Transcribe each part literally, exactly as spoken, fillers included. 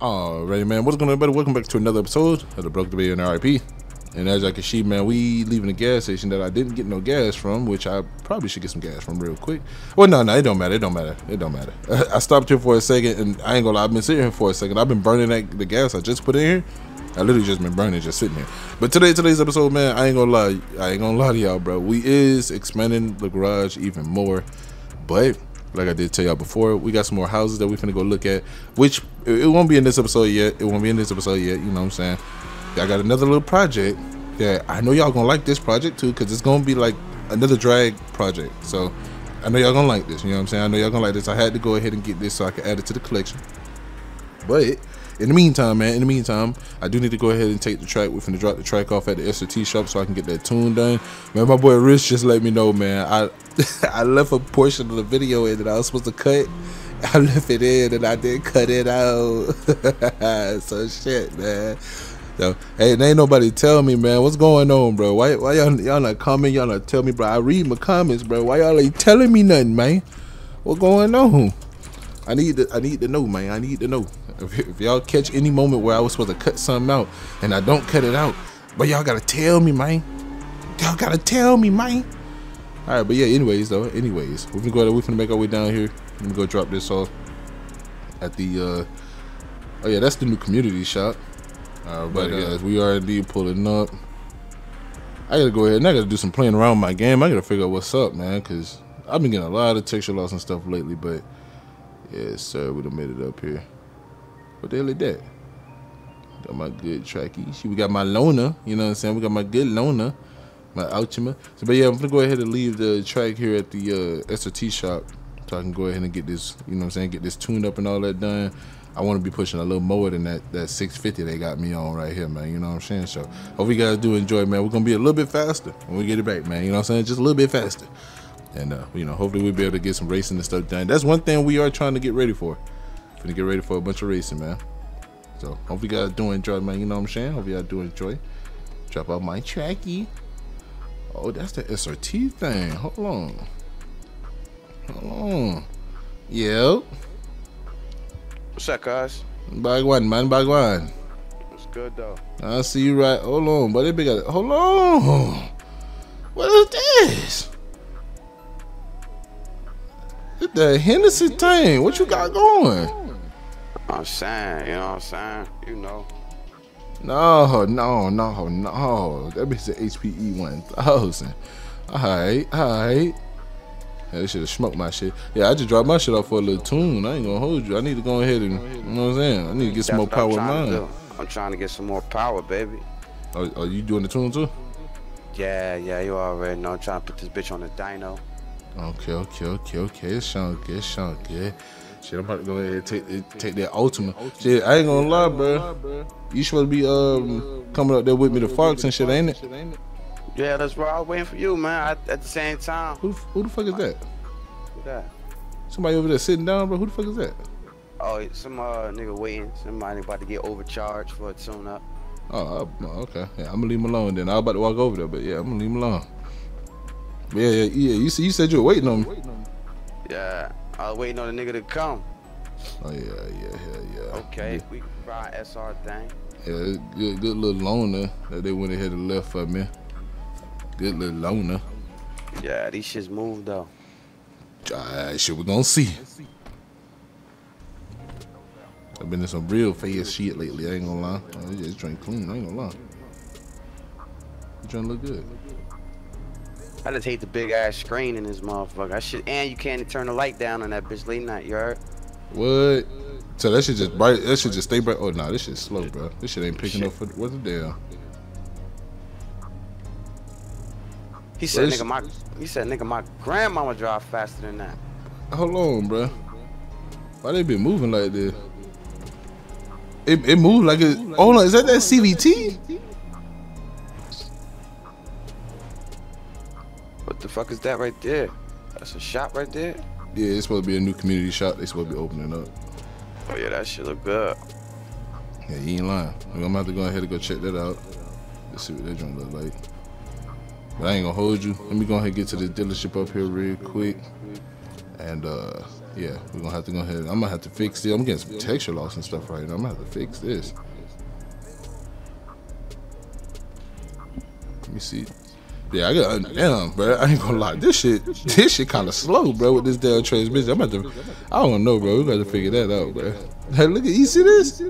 Alrighty, man, what's going on, everybody? Welcome back to another episode of the Broke the Bay and R I P. And as I can see, man, we leaving a gas station that I didn't get no gas from, which I probably should get some gas from real quick. Well, no, no, it don't matter. It don't matter. It don't matter. I stopped here for a second, and I ain't gonna lie, I've been sitting here for a second. I've been burning that, the gas I just put in here. I literally just been burning, just sitting here. But today, today's episode, man, I ain't gonna lie. I ain't gonna lie to y'all, bro. We is expanding the garage even more, but like I did tell y'all before, we got some more houses that we finna go look at, which it won't be in this episode yet. It won't be in this episode yet. You know what I'm saying? I got another little project that I know y'all gonna like this project too, because it's gonna be like another drag project. So I know y'all gonna like this. You know what I'm saying? I know y'all gonna like this. I had to go ahead and get this so I could add it to the collection. But in the meantime, man, in the meantime, I do need to go ahead and take the track. We're finna drop the track off at the S R T shop so I can get that tune done. Man, my boy Rich just let me know, man. I I left a portion of the video in that I was supposed to cut. I left it in and I didn't cut it out. So shit, man. So, hey, ain't nobody tell me, man, what's going on, bro? Why why y'all y'all not coming? Y'all not tell me, bro. I read my comments, bro. Why y'all ain't telling me nothing, man? What's going on? I need to, I need to know, man. I need to know. If, if y'all catch any moment where I was supposed to cut something out and I don't cut it out, but y'all gotta tell me, man. Y'all gotta tell me, man. All right, but yeah. Anyways, though. Anyways, we can go. We can make our way down here. Let me go drop this off at the. Uh, oh yeah, that's the new community shop. All right, but uh, guys, we are indeed pulling up. I gotta go ahead and I gotta do some playing around with my game. I gotta figure out what's up, man, because I've been getting a lot of texture loss and stuff lately, but. Yes, sir, we done made it up here. What the hell is that? Got my good trackies. We got my loner, you know what I'm saying? We got my good loner, my Ultima. So, but yeah, I'm gonna go ahead and leave the track here at the uh, S R T shop so I can go ahead and get this, you know what I'm saying, get this tuned up and all that done. I wanna be pushing a little more than that, that six fifty they got me on right here, man, you know what I'm saying? So, hope you guys do enjoy, man. We're gonna be a little bit faster when we get it back, man, you know what I'm saying? Just a little bit faster. And, uh, you know, hopefully we'll be able to get some racing and stuff done. That's one thing we are trying to get ready for. Finna get ready for a bunch of racing, man. So, hope you guys do enjoy, man. You know what I'm saying? Hope you guys do enjoy. Drop out my trackie. Oh, that's the S R T thing. Hold on. Hold on. Yep. What's up, guys? Bagwan, man. Bagwan. What's good, though? I see you right. Hold on, buddy. Hold on. What is this? The Hennessy thing, what you got going? I'm saying, you know what I'm saying? You know. No, no, no, no. That bitch the H P E one thousand. Alright, alright. Yeah, they should have smoked my shit. Yeah, I just dropped my shit off for a little tune. I ain't gonna hold you. I need to go ahead and, you know what I'm saying? I need to get some more power in mine. I'm trying to get some more power, baby. Are, are you doing the tune too? Yeah, yeah, you already know. I'm trying to put this bitch on the dyno. Okay, okay, okay, okay. It sound good, it sound good. Shit, I'm about to go ahead and take take that Ultima. Shit, I ain't gonna lie, bro. You supposed to be um coming up there with me to Fox and shit, ain't it? Yeah, that's right. I was waiting for you, man. I, at the same time. Who, who the fuck is that? Who that? Somebody over there sitting down, bro. Who the fuck is that? Oh, some uh nigga waiting. Somebody about to get overcharged for a tune up. Oh, I, okay. Yeah, I'm gonna leave him alone then. I was about to walk over there, but yeah, I'm gonna leave him alone. Yeah, yeah, yeah. You see, you said you were waiting on me. Yeah, I was waiting on the nigga to come. Oh yeah, yeah, yeah, yeah. Okay, yeah. We can buy an S R thing. Yeah, good, good little loner that they went ahead and left for me. Good little loner. Yeah, these shits moved though. Alright, shit, we gonna see. I've been in some real fast shit lately. I ain't gonna lie. I just drink clean. I ain't gonna lie. You trying to look good. I just hate the big ass screen in this motherfucker. I should, and you can't turn the light down on that bitch late night, you heard? What? So that shit just bright. That shit just stay bright. Oh no, nah, this shit's slow, bro. This shit ain't picking shit. Up for what the damn. He said, nigga, my. He said, nigga, my grandmama drive faster than that. Hold on, bro. Why they been moving like this? It it moved like it. Hold on, is that that C V T? What the fuck is that right there? That's a shop right there? Yeah, it's supposed to be a new community shop. They supposed to be opening up. Oh yeah, that shit look good. Yeah, you ain't lying. I'm gonna have to go ahead and go check that out. Let's see what that joint look like. But I ain't gonna hold you. Let me go ahead and get to the dealership up here real quick. And uh yeah, we're gonna have to go ahead. I'm gonna have to fix it. I'm getting some texture loss and stuff right now. I'm gonna have to fix this. Let me see. Yeah, I got damn, bro. I ain't gonna lie. This shit, this shit kind of slow, bro. With this damn transmission, I'm about to. I don't know, bro. We got to figure that out, bro. Hey, look at you see this?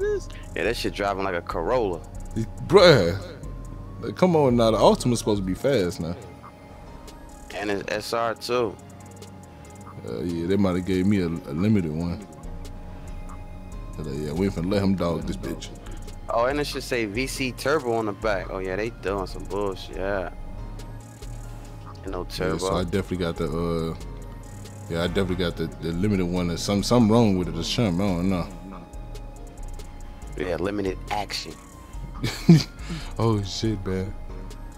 Yeah, that shit driving like a Corolla, bro. Like, come on now, the Ultima's supposed to be fast now. And it's S R two. Uh, yeah, they might have gave me a, a limited one. Like, yeah, we ain't finna let him dog this bitch. Oh, and it should say V C Turbo on the back. Oh yeah, they doing some bullshit. Yeah. No turbo. Yeah, so I definitely got the uh yeah I definitely got the, the limited one. There's some something wrong with it or something. I don't know. Yeah, limited action. Oh shit, man.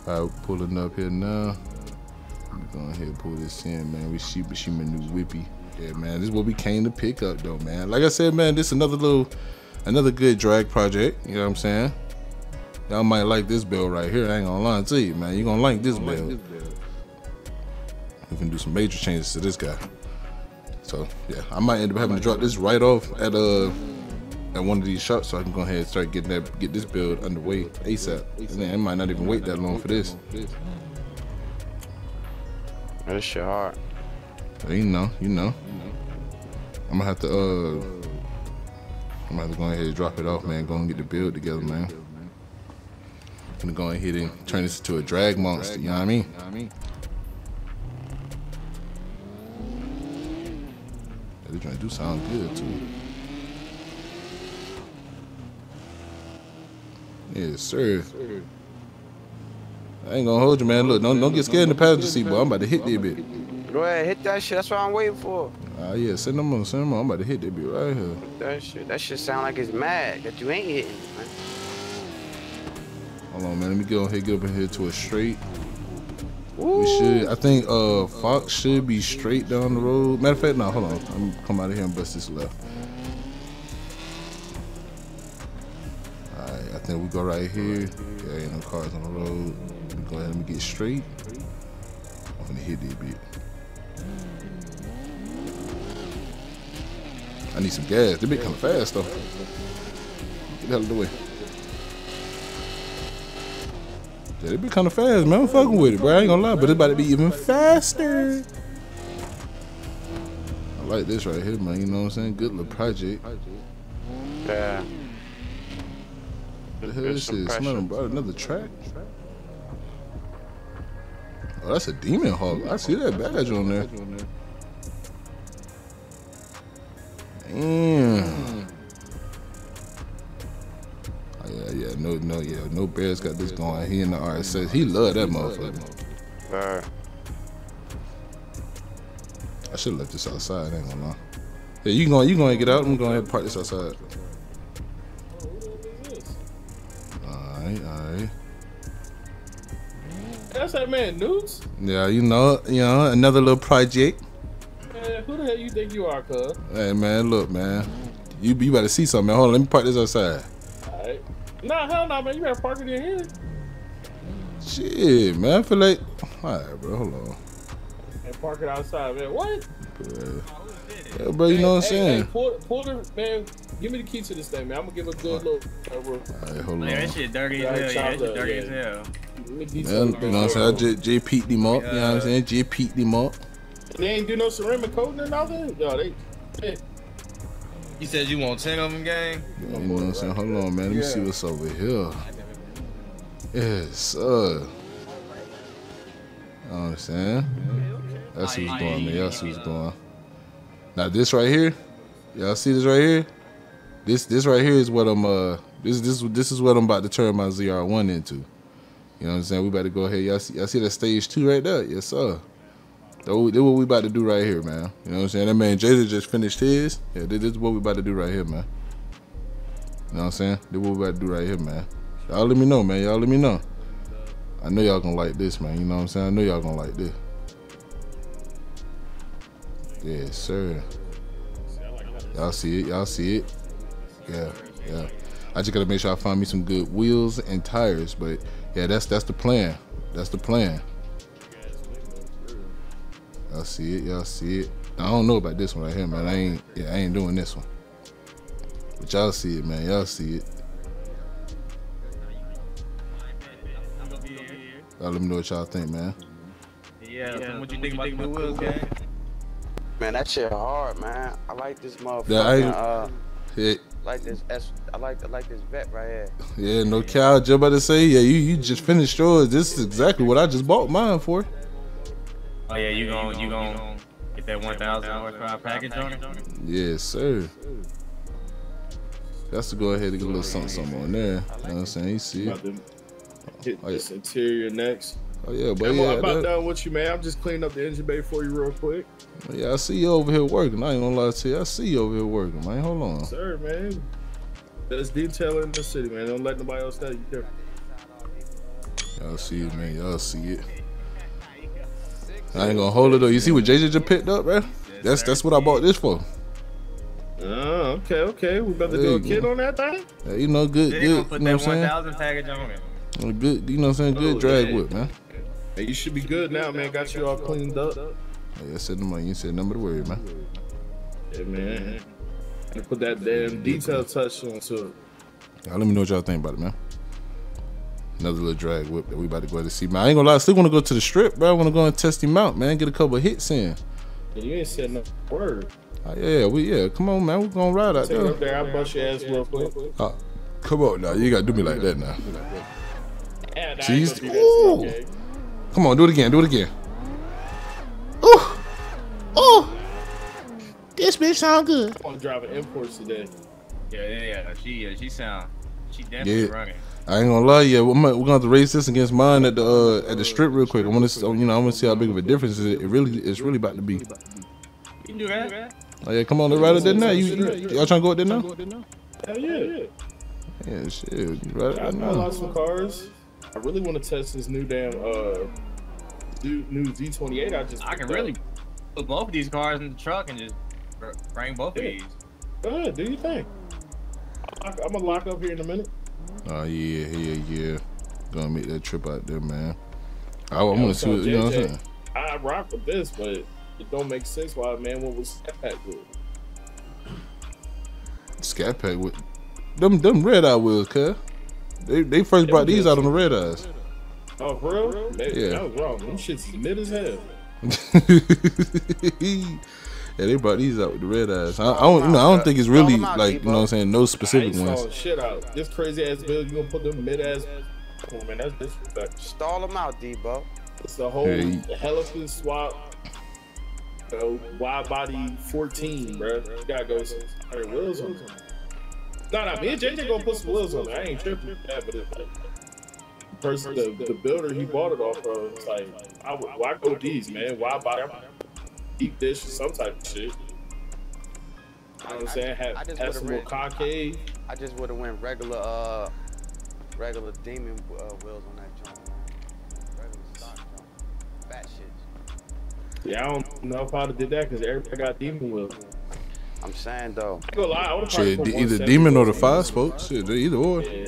Alright, we're pulling up here now. Let me go ahead and pull this in, man. We see she my new whippy. Yeah, man, this is what we came to pick up though, man. Like I said, man, this is another little another good drag project, you know what I'm saying? Y'all might like this build right here, I ain't gonna lie to you, man. You're gonna like this build. We can do some major changes to this guy. So yeah, I might end up having to drop this right off at uh at one of these shops so I can go ahead and start getting that get this build underway ASAP. And then I might not even wait that long for this. That's shit hard. You know, you know. I'm gonna have to uh I'm gonna have to go ahead and drop it off, man. Go and get the build together, man. I'm gonna go ahead and turn this into a drag monster, you know what I mean? They're trying to do sound good too. Yes, sir. I ain't gonna hold you, man. Look, don't don't get scared in the passenger seat, but I'm about to hit that bit. Go ahead, hit that shit. That's what I'm waiting for. Ah, uh, yeah, send them on, send them on. I'm about to hit that bit right here. That shit, that shit sound like it's mad that you ain't hitting it, man. Hold on, man. Let me go ahead, get up in here to a straight. We should, I think uh, Fox should be straight down the road. Matter of fact, no, hold on. I'm gonna come out of here and bust this left. All right, I think we go right here. There ain't no cars on the road. Let me go ahead and get straight. I'm gonna hit this bit. I need some gas. This bit kinda fast though. Get the hell out of the way. Yeah, they be kind of fast, man. I'm fucking with it, bro. I ain't gonna lie, but it's about to be even faster. I like this right here, man. You know what I'm saying? Good little project. Yeah. What the hell is this? Somebody brought another track? Oh, that's a demon hog. I see that badge on there. Damn. Yeah, yeah, no, no, yeah, no bears got this going. He in the R S S. He love that motherfucker. Uh, I should have left this outside. I ain't gonna lie. Yeah, you going, you going to get out? I'm going ahead and park this outside. All right, all right. That's that man, News. Yeah, you know, you know, another little project. Man, who the hell you think you are, cuz? Hey, man, look, man, you you better see something. Hold on, let me park this outside. Nah, hell no, nah, man. You better park it in here. Shit, man. I feel like... All right, bro. Hold on. And park it outside, man. What? Bro. Yeah, bro, you hey, know what I'm hey, saying? Hey, pull, pull the... Man, give me the key to this thing, man. I'm going to give a good look. All right, hold man, on. That shit dirty as hell. Yeah, that shit dirty as hell. Man, you know what I'm saying? I just J peeked him up. Uh, you know what I'm saying? J peeked him up. They ain't do no ceramic coating or nothing? Yo, they... Hey. You said you want ten of them, gang? You know what I'm saying? Hold on, man. Let me yeah. see what's over here. Yes, uh. You know what I'm saying? That's who's going, man. Y'all see what's going. Now, this right here, y'all see this right here? This this right here is what I'm, uh, this this this is what I'm about to turn my Z R one into. You know what I'm saying? We about to go ahead. Y'all see, y'all see that stage two right there? Yes, sir. That's what we about to do right here, man. You know what I'm saying? That man Jada just finished his. Yeah, this is what we about to do right here, man. You know what I'm saying? This is what we about to do right here, man. Y'all let me know, man. Y'all let me know. I know y'all gonna like this, man. You know what I'm saying? I know y'all gonna like this. Yes, sir. Y'all see it. Y'all see it. Yeah, yeah. I just gotta make sure I find me some good wheels and tires. But yeah, that's that's the plan. That's the plan. Y'all see it, y'all see it. I don't know about this one right here, man. I ain't, yeah, I ain't doing this one. But y'all see it, man. Y'all see it. Y'all let me know what y'all think, man. Yeah, yeah so what you think about the new wheels, man? Man, that shit hard, man. I like this motherfucker. Yeah, I, uh, it, like this S, I like I like this vet right here. Yeah, no cow. Just about to say, yeah, you you just finished yours. This is exactly what I just bought mine for. Oh yeah, you gonna you gonna get that one thousand horsepower package on it? Yes, sir. That's to go ahead and get a little something, something on there. Like you know what I'm saying? You see it. Hit oh, this yeah. interior next. Oh yeah, but yeah, I'm about that, done with you, man. I'm just cleaning up the engine bay for you real quick. Yeah, I see you over here working. I ain't gonna lie to you. I see you over here working, man. Hold on. Sir, man. There's detailing in the city, man. Don't let nobody else know you care. Y'all see it, man. Y'all see it. I ain't gonna hold it though. You see what J J just picked up, man? That's that's what I bought this for. Oh, okay, okay. We about to do a kid on that thing? Yeah, you know, good, good. You know what I'm saying? one thousand package on it. Good, you know what I'm saying? Good oh, drag yeah. whip, man. Hey, you should be good now, man. Got you all cleaned up. Hey, I said the money. You said number to worry, man. Yeah, man. And put that damn detail touch on to it. Y'all let me know what y'all think about it, man. Another little drag whip that we about to go ahead and see, man. I ain't gonna lie, I still want to go to the strip, bro. I want to go and test him out, man. Get a couple of hits in. Yeah, you ain't said no word. Oh, yeah, we yeah. Come on, man. We're gonna ride out there. Up there. I'll bust your ass real quick. Oh, come on now. You gotta do me like that now. Yeah, Jeez. Ooh. Okay. Come on, do it again, do it again. Ooh. Ooh. This bitch sound good. I'm on driving imports today. Yeah, yeah, yeah. She uh, she sound she definitely yeah. running. I ain't gonna lie, yeah. We're gonna have to race this against mine at the uh, at the strip real quick. I wanna you know, I wanna see how big of a difference it, it really it's really about to be. You can do that. Oh yeah, come on, let's ride it there now. You, you y'all trying to go out there now? Hell yeah. Yeah, shit. You ride it I know lots of cars. I really want to test this new damn uh new, new Z twenty-eight. I just I can really put both of these cars in the truck and just bring both yeah. of these. Go ahead, do your thing. I'm gonna lock up here in a minute. Oh yeah, yeah, yeah. Gonna make that trip out there, man. I want to see what you know. What I'm saying? I rock with this, but it don't make sense why, man. What was Scat Pack with? Scat Pack with them them red eye wheels, cuz. They, they first brought these out on the red eyes. Oh, for real? That, yeah. That was wrong. Them shit's mid as hell. Yeah, they brought these out with the red eyes. I, I don't, you know, I don't think it's really like, you know what I'm saying, no specific ones. Stall shit out. This crazy ass bill, you gonna put them mid ass? Oh man, that's disrespectful. Stall them out, Debo. It's a whole hey. Helical swap, you know, wide body fourteen, bro. You gotta go some wheels on them. No, no, me and J J gonna put some wheels on it. I ain't tripping with that, but it's like the person, the, the builder he bought it off of, it's like, I, why go these, man? Why buy them? Deep dish or some type of shit. You know what I'm saying? Have, have some more cockade. I, I just would've went regular, uh, regular demon uh, wheels on that joint. Regular stock joint. Fat shit. Yeah, I don't know if I would've did that because everybody got demon wheels. I'm saying though, I gonna lie, I would've shit, either demon or the five spokes, shit, either or. Yeah.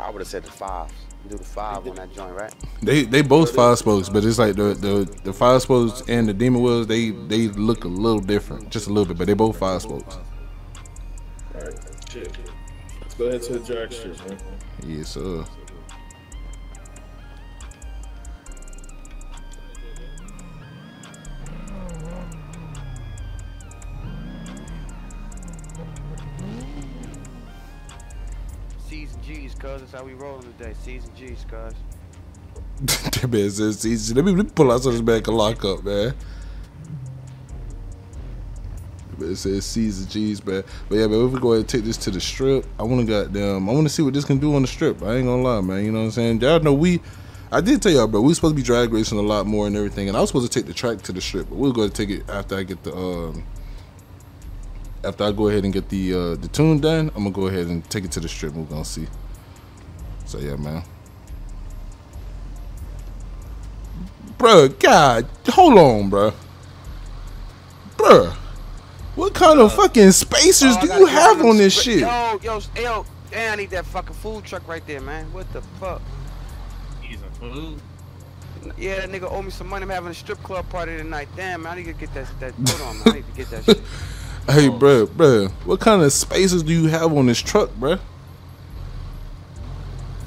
I would have said the fives. Do the five on that joint, right? They they both five spokes, but it's like the the the five spokes and the demon wheels, they they look a little different, just a little bit, but they both five spokes. All right, shit. Let's go ahead to the drag strip, man. Yes, sir. Cuz that's how we rolling today. C's and G's, cuz. That man says C's. Let me, let me pull out so this man can lock up, man. That man says C's and G's, man. But yeah, man, if we go ahead and take this to the strip, I want to goddamn, I want to see what this can do on the strip. I ain't gonna lie, man. You know what I'm saying? Y'all know we, I did tell y'all, bro, we supposed to be drag racing a lot more and everything. And I was supposed to take the track to the strip, but we'll go ahead and take it after I get the, um, after I go ahead and get the, uh, the tune done. I'm gonna go ahead and take it to the strip and we're gonna see. So yeah, man. Bro, God, hold on, bro. Bro, what kind uh, of fucking spacers oh, do you have on this shit? Yo, yo, yo, damn, I need that fucking food truck right there, man. What the fuck? He's a food. Yeah, that nigga owe me some money. I'm having a strip club party tonight. Damn, I need to get that, that put on. I need to get that shit. Hey, oh. bro, bro, what kind of spaces do you have on this truck, bro? What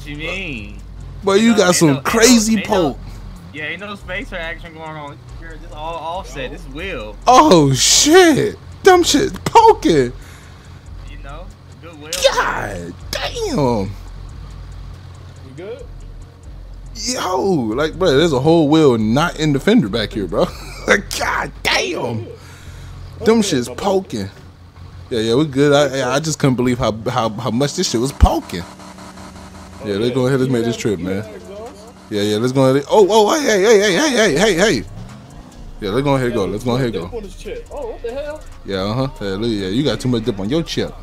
you mean? But you, you know, got some no, crazy ain't no, poke. Ain't no, yeah, ain't no spacer action going on. This all offset. This wheel. Oh shit! Dumb shit poking. You know, good wheel. God damn. You good? Yo, like, bro, there's a whole wheel not in the fender back here, bro. Like, god damn. Them shit's poking. Yeah, yeah, we're good. I I just couldn't believe how how how much this shit was poking. Yeah, let's go ahead and make this trip, man. Yeah, yeah, let's go ahead. And, oh, oh, hey, hey, hey, hey, hey, hey, hey. Yeah, let's go ahead and go. Let's go ahead and go. Oh, what the hell? Yeah, uh huh. Hey, look, yeah, you got too much dip on your chip.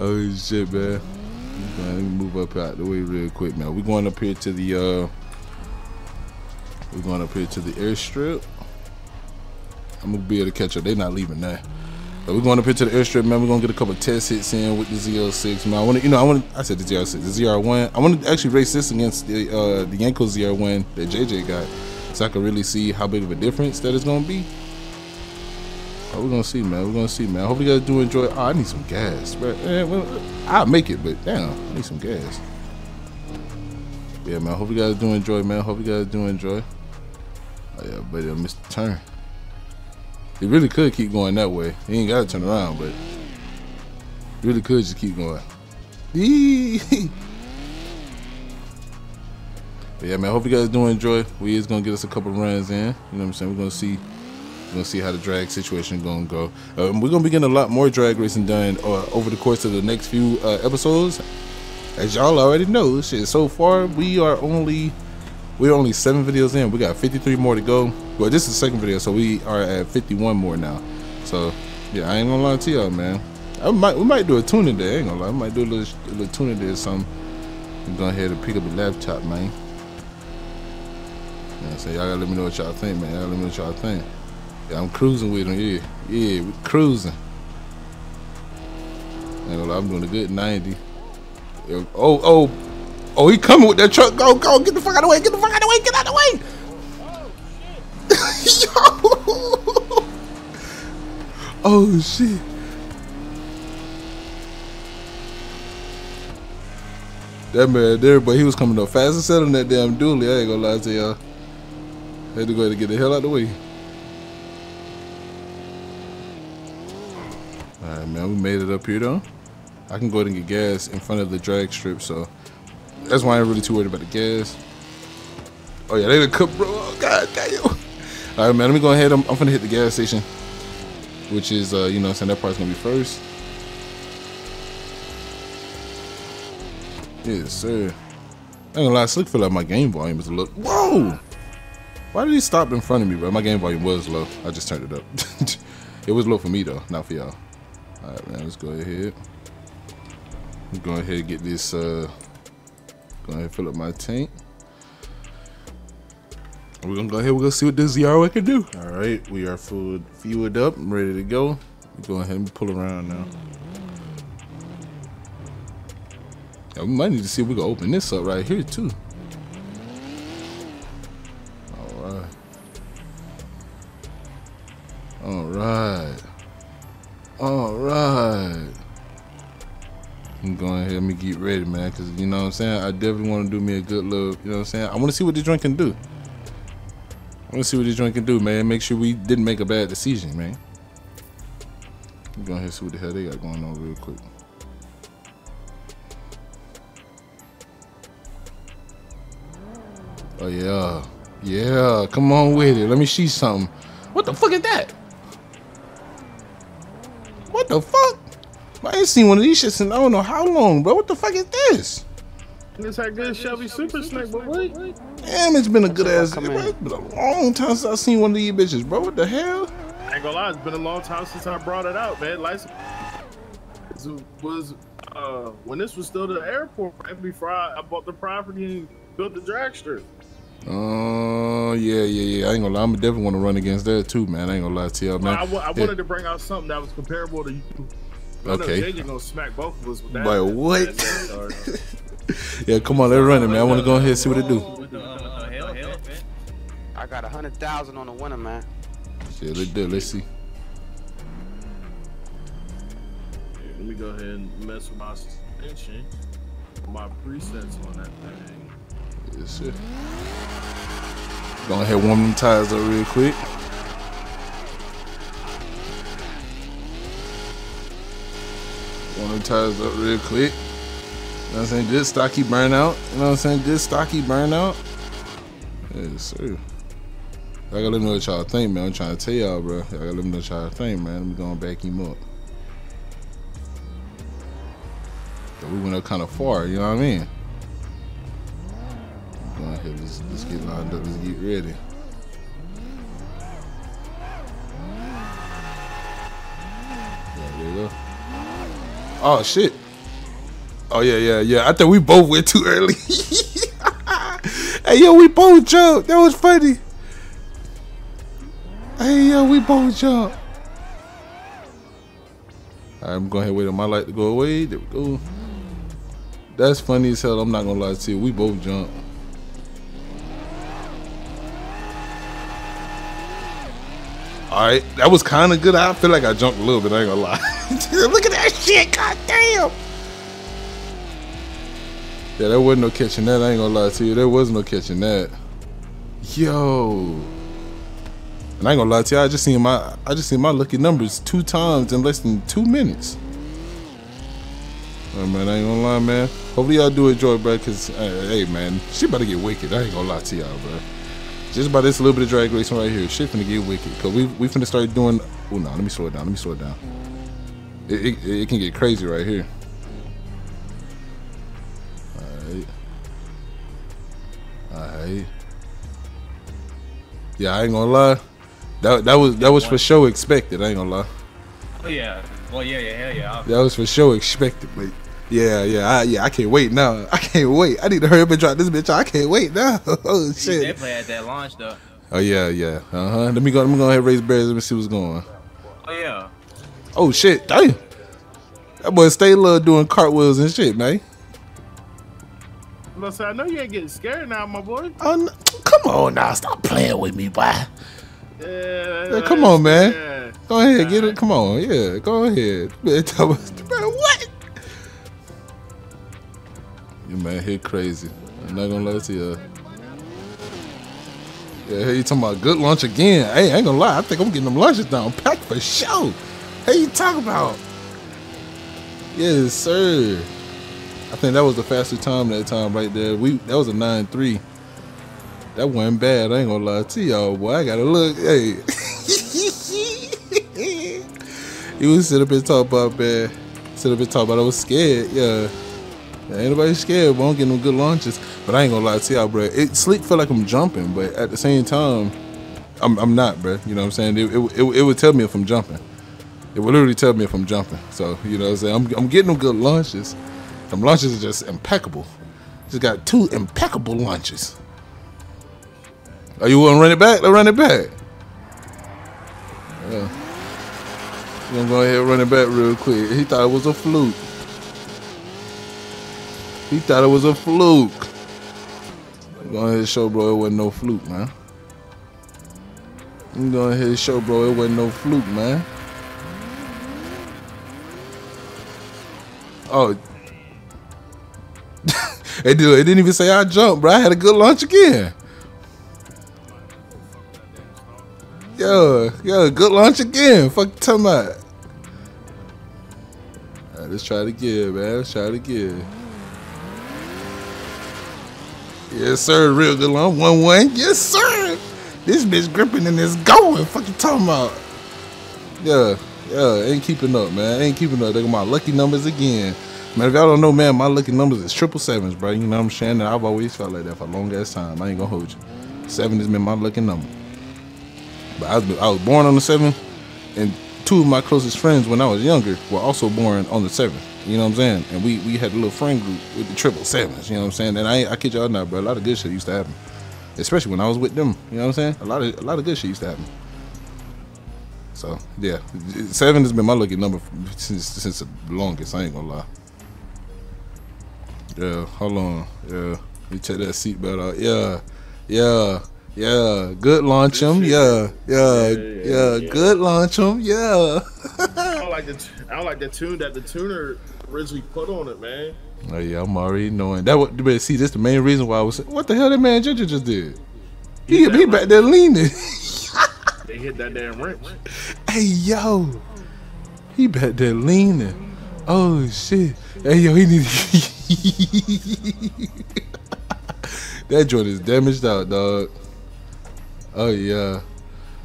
Oh shit, man. Let me move up out the way real quick, man. We're going up here to the uh we're going up here to the airstrip. I'm gonna be able to catch up. They're not leaving now. But we're going up here to the airstrip, man. We're gonna get a couple of test hits in with the Z R six, man. I wanna you know I wanna I said the Z R six, the Z R one. I wanna actually race this against the uh the Yenko Z R one that J J got. So I can really see how big of a difference that is gonna be. Oh, we're gonna see, man. We're gonna see, man. I hope you guys do enjoy. Oh, I need some gas, bro. I'll make it, but damn, I need some gas. Yeah, man. I hope you guys do enjoy, man. I hope you guys do enjoy. Oh yeah, but I missed the turn. It really could keep going that way. He ain't gotta turn around, but he really could just keep going. But yeah, man. I hope you guys do enjoy. We is gonna get us a couple runs in. You know what I'm saying? We're gonna see. We're gonna see how the drag situation gonna go. Um, we're gonna be getting a lot more drag racing done uh, over the course of the next few uh, episodes. As y'all already know, shit. So far, we are only we're only seven videos in. We got fifty-three more to go. Well, this is the second video, so we are at fifty-one more now. So yeah, I ain't gonna lie to y'all, man. I might we might do a tune in there. I ain't gonna lie, I might do a little, a little tune in there or something. I'm going ahead and pick up the laptop, man. Yeah, so y'all gotta let me know what y'all think, man. Y'all let me know what y'all think. Yeah, I'm cruising with him, yeah. Yeah, we're cruising. I'm doing a good ninety. Oh, oh, oh, he coming with that truck. Go, go, get the fuck out of the way, get the fuck out of the way, get out of the way. Oh, shit. Yo. Oh, shit. That man there, but he was coming up fast and settling that damn dually. I ain't gonna lie to y'all. Had to go ahead and get the hell out of the way. Alright, man, we made it up here though. I can go ahead and get gas in front of the drag strip, so that's why I ain't really too worried about the gas. Oh yeah, they done cooked, bro. Oh, god damn. Alright, man, let me go ahead. I'm, I'm finna hit the gas station, which is, uh, you know what I'm saying, that part's gonna be first. Yes, sir. I ain't gonna lie, Slick feel like my game volume is low. Whoa! Why did he stop in front of me, bro? My game volume was low. I just turned it up. It was low for me though, not for y'all. Alright, man, let's go ahead. I'm going ahead and get this, uh, go ahead and fill up my tank. We're gonna go ahead, we're gonna see what this Z R one can do. Alright, we are full, fueled up, I'm ready to go. We're going ahead and pull around now. Yeah, we might need to see if we can open this up right here, too. Alright. Alright. Alright. I'm going ahead, let me get ready, man, because you know what I'm saying? I definitely want to do me a good look, you know what I'm saying? I want to see what this joint can do. I want to see what this joint can do, man. Make sure we didn't make a bad decision, man. I'm going ahead and see what the hell they got going on real quick. Oh, yeah. Yeah, come on with it. Let me see something. What the fuck is that? What the fuck? I ain't seen one of these shits in I don't know how long, bro. What the fuck is this? This that good Chevy Super Snake, but what? Damn, it's been a good ass. It's been a long time since I seen one of these bitches, bro. What the hell? I ain't gonna lie, it's been a long time since I brought it out, man. Like, it was uh, when this was still the airport. Right before I, I bought the property and built the dragster. Oh, uh, yeah, yeah, yeah. I ain't gonna lie. I'm definitely want to run against that, too, man. I ain't gonna lie to y'all, man. I, I wanted to bring out something that was comparable to you. Okay. No, no, J J gonna smack both of us with that. But what? Yeah, come on, let's run it, man. I want to go ahead and see what it do. I got a hundred thousand on the winner, man. Shit, let's do. Let's see. Here, let me go ahead and mess with my suspension, my presets on that thing. Yes, sir. Go ahead, warm them tires up real quick. Warm them tires up real quick. You know what I'm saying? Good stocky burnout. You know what I'm saying? Good stocky burnout. Yes, sir. I gotta let me know what y'all think, man. I'm trying to tell y'all, bro. I gotta let me know what y'all think, man. I'm gonna back him up. But we went up kind of far, you know what I mean? Go ahead, let's, let's get lined up, let's get ready. Yeah, there you go. Oh, shit. Oh, yeah, yeah, yeah. I think we both went too early. Hey, yo, we both jumped. That was funny. Hey, yo, we both jump. I'm going to wait on my light to go away. There we go. That's funny as hell. I'm not going to lie to you. We both jump. All right. That was kind of good. I feel like I jumped a little bit. I ain't going to lie. Look at that shit. God damn. Yeah, there wasn't no catching that. I ain't going to lie to you. There was no catching that. Yo. And I ain't gonna lie to you, I just seen my I just seen my lucky numbers two times in less than two minutes. Oh, man, I ain't gonna lie, man. Hopefully y'all do enjoy, bro, cause hey, hey man, shit about to get wicked. I ain't gonna lie to y'all, bro. Just by this little bit of drag racing right here, shit finna get wicked. Cause we we finna start doing oh no, let me slow it down, let me slow it down. It it, it can get crazy right here. Alright. Alright. Yeah, I ain't gonna lie. That, that was that was for sure expected. I ain't gonna lie. Oh yeah, well yeah, yeah, hell yeah. Obviously. That was for sure expected. Wait. Yeah, yeah, I, yeah. I can't wait now. I can't wait. I need to hurry up and drop this bitch. I can't wait now. Oh shit. They play at that launch though. Oh yeah, yeah. Uh huh. Let me go. Let me go ahead and raise bears. Let me see what's going on. Oh yeah. Oh shit. Damn. That boy stay low doing cartwheels and shit, man. So I know you ain't getting scared now, my boy. Oh, come on now, stop playing with me, boy. Yeah, yeah, come on, man. Yeah. Go ahead, all get right. it. Come on, yeah, go ahead. Man, tell us, man, what? You man hit crazy. I'm not gonna lie to you. Yeah, hey, you talking about good lunch again? Hey, I ain't gonna lie. I think I'm getting them lunches down packed for sure. Hey, you talking about? Yes, sir. I think that was the fastest time that time right there. We that was a nine three. That wasn't bad. I ain't gonna lie to y'all, boy. I gotta look. Hey, you was sit up and talk about that. Sit up and talk about I was scared. Yeah, ain't nobody scared. But I'm getting them good launches. But I ain't gonna lie to y'all, bro. It sleep feel like I'm jumping, but at the same time, I'm I'm not, bro. You know what I'm saying? It it it, it would tell me if I'm jumping. It would literally tell me if I'm jumping. So you know what I'm saying? I'm I'm getting them good launches. Them launches are just impeccable. Just got two impeccable launches. Oh, you wanna run it back? Let's run it back. Yeah. We're gonna go ahead and run it back real quick. He thought it was a fluke. He thought it was a fluke. Go ahead and show bro it wasn't no fluke, man. I'm going ahead and show bro it wasn't no fluke, man. Oh, Hey, dude, it didn't even say I jumped, bro. I had a good launch again. Yo, yo, good launch again. Fuck you talking about. All right, let's try it again, man. Let's try it again. Yes, sir. Real good launch. one one. Yes, sir. This bitch gripping and it's going. Fuck you talking about. Yeah, yeah. Ain't keeping up, man. Ain't keeping up. They got my lucky numbers again. Man, if y'all don't know, man, my lucky numbers is triple sevens, bro. You know what I'm saying? I've always felt like that for a long ass time. I ain't gonna hold you. Seven has been my lucky number. But I was, I was born on the seven, and two of my closest friends when I was younger were also born on the seven. You know what I'm saying? And we we had a little friend group with the triple sevens. You know what I'm saying? And I I kid y'all not, bro. A lot of good shit used to happen, especially when I was with them. You know what I'm saying? A lot of a lot of good shit used to happen. So yeah, seven has been my lucky number since since the longest. I ain't gonna lie. Yeah, hold on. Yeah, let me check that seatbelt out. Yeah, yeah, yeah. Good launch him. Yeah, yeah, yeah. yeah, yeah. Good launch him. Yeah. I don't like the I don't like the tune that the tuner originally put on it, man. Oh yeah, I'm already knowing that. What? But see, this the main reason why I was. What the hell that man Ginger just did? He he right. back there leaning. They hit that damn wrench. Hey yo, he back there leaning. Oh shit. Hey yo, he need that joint is damaged out, dog. Oh yeah,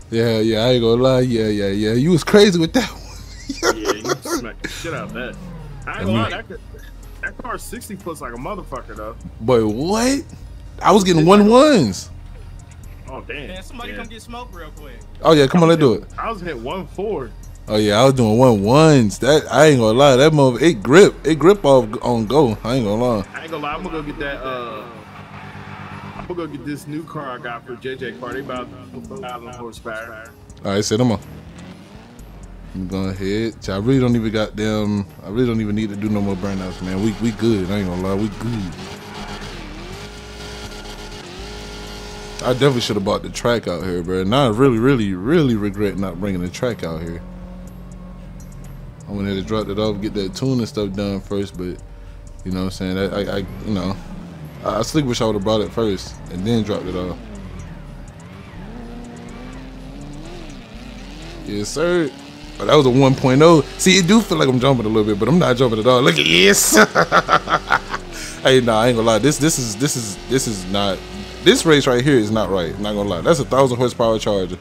yeah yeah. I ain't gonna lie. Yeah yeah yeah. You was crazy with that one. Yeah, you smacked the shit out of that. I ain't gonna lie. That, could, that car sixty puts like a motherfucker though. But what? I was getting one ones. Oh damn! Man, somebody damn. come get smoke real quick. Oh yeah, come on, let's hit, do it. I was hit one four. Oh yeah, I was doing one ones. That I ain't gonna lie, that mother it grip, it grip off on go. I ain't gonna lie. I ain't gonna lie. I'm gonna go get that. Uh, I'm gonna go get this new car I got for J J car. They about thousand horsepower. All right, set them up. I'm gonna hit. I really don't even got them. I really don't even need to do no more burnouts, man. We we good. I ain't gonna lie, we good. I definitely should have bought the track out here, bro. Now I really, really, really regret not bringing the track out here. I went ahead and dropped it off, get that tune and stuff done first, but you know what I'm saying? I, I, I you know, I, I still wish I would have brought it first and then dropped it off. Yes, sir. But that was a one point oh. See, it do feel like I'm jumping a little bit, but I'm not jumping at all. Look at this. Hey, nah, I ain't gonna lie. This, this is, this is, this is not. This race right here is not right. I'm not gonna lie. That's a thousand horsepower Charger.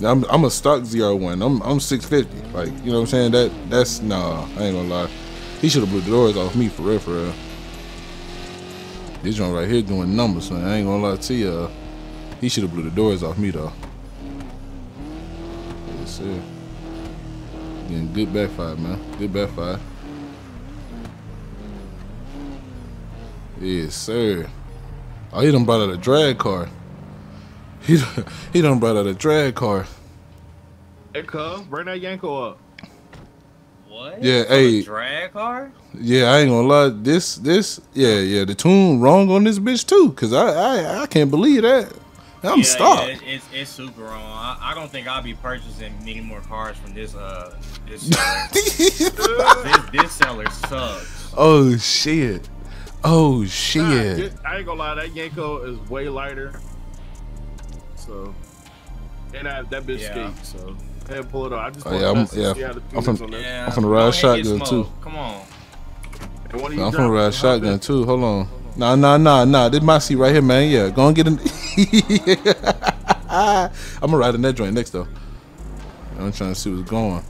I'm I'm a stock Z R one. I'm I'm six fifty. Like, you know what I'm saying? That that's nah. I ain't gonna lie. He should have blew the doors off me for real, for real. This one right here doing numbers, man. I ain't gonna lie to you. He should have blew the doors off me though. Yes sir. Getting good backfire, man. Good backfire. Yes, sir. Oh, he done brought out a drag car. He done, he done brought out a drag car. Hey, cuz, bring that Yenko up. What? Yeah, so hey. A drag car? Yeah, I ain't gonna lie. This, this, yeah, yeah. The tune wrong on this bitch too, cause I, I, I can't believe that. I'm yeah, stopped. Yeah, it's, it's, it's super wrong. I, I don't think I'll be purchasing any more cars from this, uh, this seller. this, this seller sucks. Oh shit. Oh shit! Nah, just, I ain't gonna lie, that Yenko is way lighter. So, and I, that bitch yeah. skates. So, and pull it off. I just oh, yeah, I'm, yeah. See how the I'm from, on that. Yeah, I'm from the ride shotgun too. Come on. And what are you I'm from the ride shotgun that? too. Hold on. Hold on. Nah, nah, nah, nah. This my seat right here, man. Yeah, go and get in. I'm gonna ride in that joint next though. I'm trying to see what's going.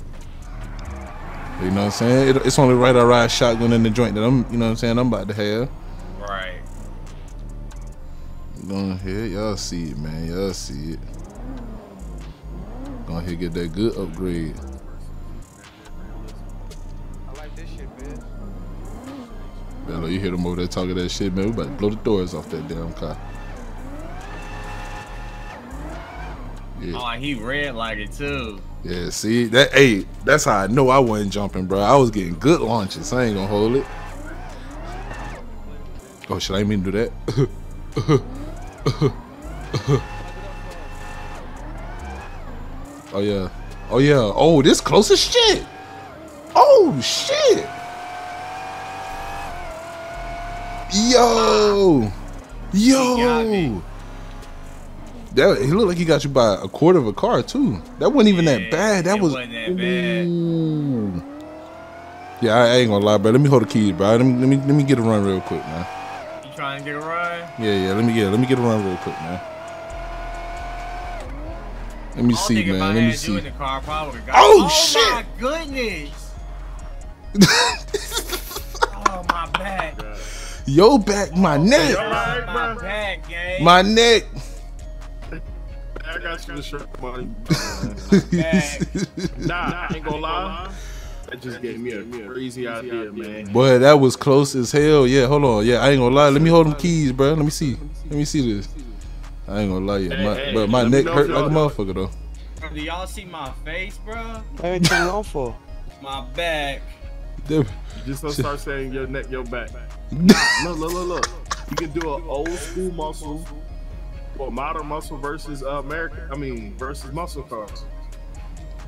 You know what I'm saying? It, it's only right I ride shotgun in the joint that I'm, you know what I'm saying, I'm about to have. Right. Going here, y'all see it, man. Y'all see it. Going here, get that good upgrade. I like this shit, bitch. Bello, you hear them over there talking that shit, man. We about to blow the doors off that damn car. Yeah. Oh, he red lighted too. Yeah, see that? Hey, that's how I know I wasn't jumping, bro. I was getting good launches. I ain't gonna hold it. Oh shit, I didn't mean to do that. Oh yeah, oh yeah. Oh, this close as shit. Oh shit. Yo, yo. That, he looked like he got you by a quarter of a car too. That wasn't even yeah, that bad. That was. Wasn't that bad. Yeah, I, I ain't gonna lie, bro. Let me hold the keys, bro. Let me, let me let me get a run real quick, man. You trying to get a run? Yeah, yeah. Let me get let me get a run real quick, man. Let me see, man. Let me see. The car, got oh, oh shit! Oh my goodness! Oh my back. Yo back, my oh, neck. Right, my back, gang. My neck. I got you the shirt, buddy. Nah, I ain't gonna lie. That just gave me a crazy idea, man. Boy, that was close as hell. Yeah, hold on. Yeah, I ain't gonna lie. Let me hold them keys, bro. Let me see. Let me see this. I ain't gonna lie yet. My, but my neck hurt like a motherfucker, though. Do y'all see my face, bro? Everything on for my back. Dude. You just don't start saying your neck, your back. Nah, look, look, look, look. You can do an old school muscle, or modern muscle versus uh, American. I mean, versus muscle cars.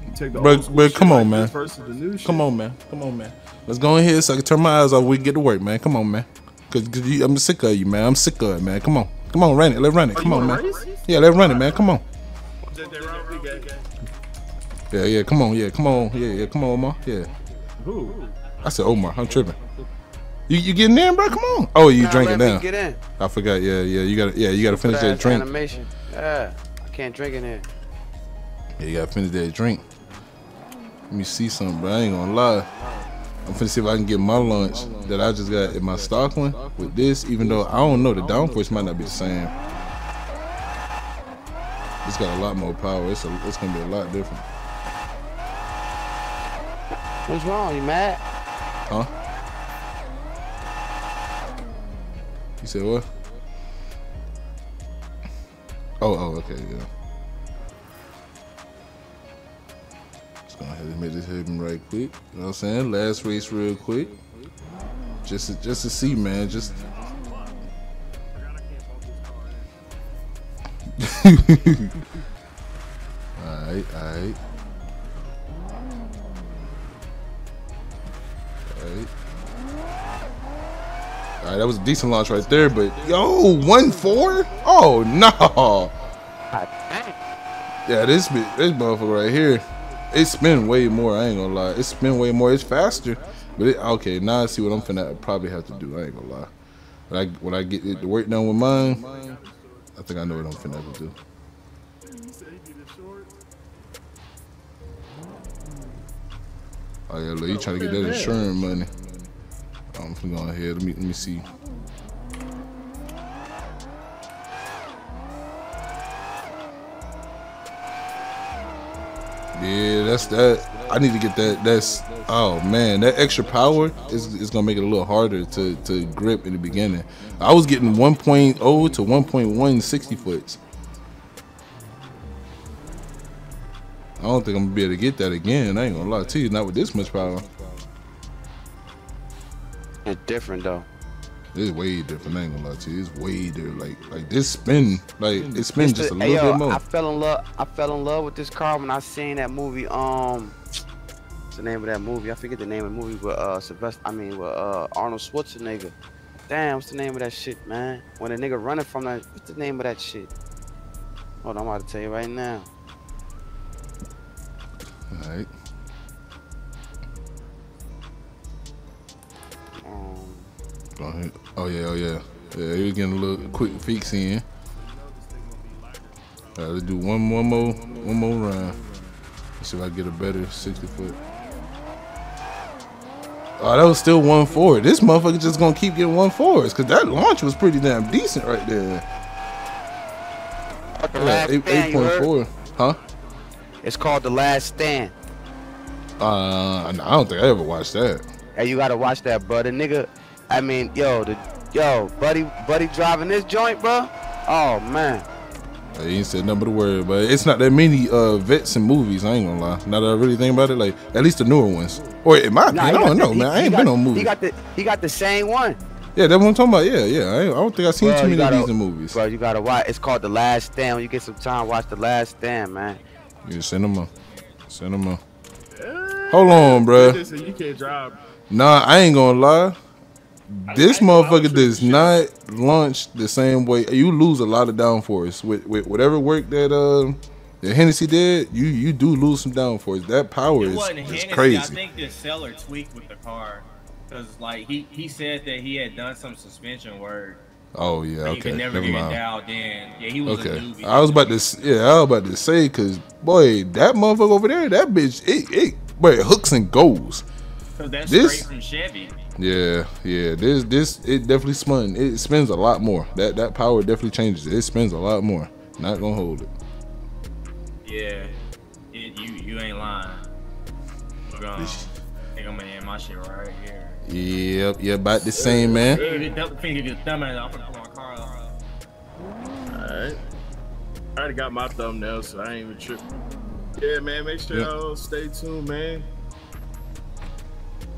You take the bro, old bro, come on, like man. Versus the new shit. Come on, man. Come on, man. Let's go in here so I can turn my eyes off. We can get to work, man. Come on, man. Cause, cause you, I'm sick of you, man. I'm sick of it, man. Come on, come on, run it. Let's run it. Come on, man. Race? Yeah, let's run it, man. Come on. Yeah, yeah. Come on, yeah. Come on, yeah, yeah. Come on, Omar. Yeah. Who? I said Omar. I'm tripping. You you getting in, bro? Come on. Oh, you nah, drinking now? Get in. I forgot. Yeah, yeah. You gotta yeah. You gotta finish that drink. Animation. Yeah. I can't drink in here. Yeah, you gotta finish that drink. Let me see something, bro. I ain't gonna lie. I'm finna see if I can get my lunch that I just got in my Stockland with this, even though I don't know, the downforce might not be the same. It's got a lot more power. It's, a, it's gonna be a lot different. What's wrong? You mad? Huh? You said what? Oh, oh, okay, yeah. I had to make this happen right quick. You know what I'm saying? Last race real quick. Just to, just to see, man. Just Alright, alright. Alright. Alright, that was a decent launch right there, but yo, one four? Oh no. Yeah, this this motherfucker right here. It spin way more, I ain't gonna lie. It spin way more, it's faster. But it, okay, now I see what I'm finna probably have to do, I ain't gonna lie. When I, when I get the work done with mine, I think I know what I'm finna have to do. Oh yeah, look, you trying to get that insurance money. I'm finna go ahead, let me, let me see. Yeah, that's that. I need to get that. That's oh man, that extra power is, is gonna make it a little harder to, to grip in the beginning. I was getting one point oh to one point one sixty foots. I don't think I'm gonna be able to get that again. I ain't gonna lie to you, not with this much power. It's different though. It's way different. I ain't gonna lie to you. It's way different. Like like this spin, like it spins just a little yo, bit more. I fell in love. I fell in love with this car when I seen that movie. Um, what's the name of that movie? I forget the name of the movie with uh Sylvester. I mean with uh Arnold Schwarzenegger. Damn, what's the name of that shit, man? When a nigga running from that, what's the name of that shit? Hold on, I'm about to tell you right now. All right. Um. Go ahead. Oh yeah, oh yeah. Yeah, he was getting a little quick fix in. Alright, let's do one one more one more round. Let's see if I get a better sixty foot. Oh, that was still one forward. This motherfucker just gonna keep getting one forwards cause that launch was pretty damn decent right there. Yeah, eight eight point four. Huh? It's called The Last Stand. Uh I don't think I ever watched that. Hey, you gotta watch that, brother, nigga. I mean, yo, the yo, buddy, buddy driving this joint, bro. Oh man. I ain't said nothing but a word, but it's not that many uh, vets in movies. I ain't gonna lie. Now that I really think about it, like at least the newer ones. Or it might. Nah, I don't know, the, man. He, I ain't got, been on movies. He got the he got the same one. Yeah, that's what I'm talking about. Yeah, yeah. I, I don't think I seen bro, too many gotta, of these in movies. Bro, you gotta watch. It's called The Last Stand. When you get some time, watch The Last Stand, man. Yeah, send them up. Send them up. Hold on, bro. You can't drive. Nah, I ain't gonna lie. This motherfucker does not launch the same way. You lose a lot of downforce with, with whatever work that uh, that Hennessy did. You you do lose some downforce. That power is, is crazy. I think this seller tweaked with the car because like he he said that he had done some suspension work. Oh yeah, okay. You could never get dialed in. Yeah, he was okay. A newbie. I was about to yeah, I was about to say because boy, that motherfucker over there, that bitch, it it, boy, it hooks and goes. Cause that's straight from Chevy. Yeah, yeah. This, this, it definitely spun. It spins a lot more. That, that power definitely changes. It spins a lot more. Not gonna hold it. Yeah, it, you, you ain't lying. Look, um, I think I'm gonna end my shit right here. Yep, yeah, about the same, man. Alright. I already got my thumbnail, so I ain't even tripping. Yeah, man, make sure y'all yep. stay tuned, man.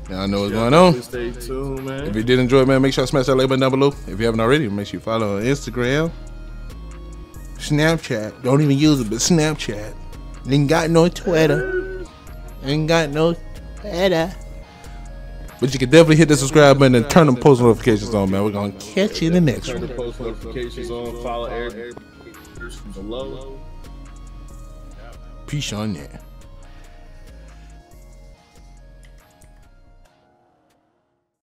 Y'all know what's going on. Stay tuned, man. If you did enjoy, man, make sure you smash that like button down below. If you haven't already, make sure you follow on Instagram, Snapchat. Don't even use it, but Snapchat. Ain't got no Twitter. Ain't got no Twitter. But you can definitely hit the subscribe button and turn the post notifications on, man. We're gonna catch you in the next one. Turn the post notifications on. Follow everybody below. Peace on that.